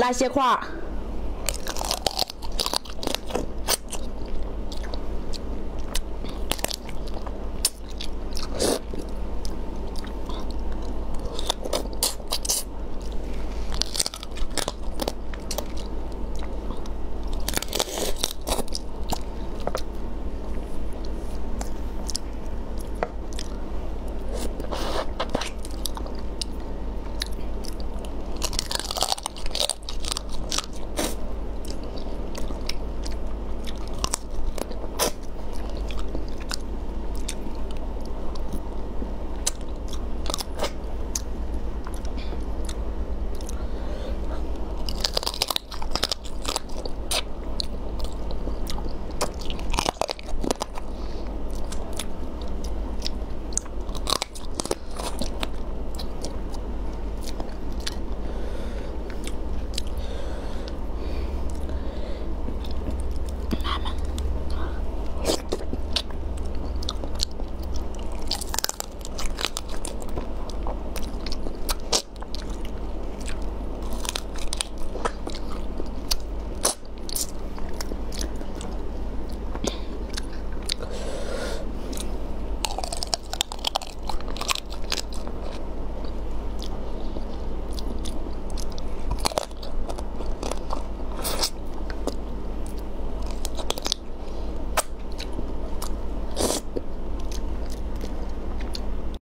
拉斜挎。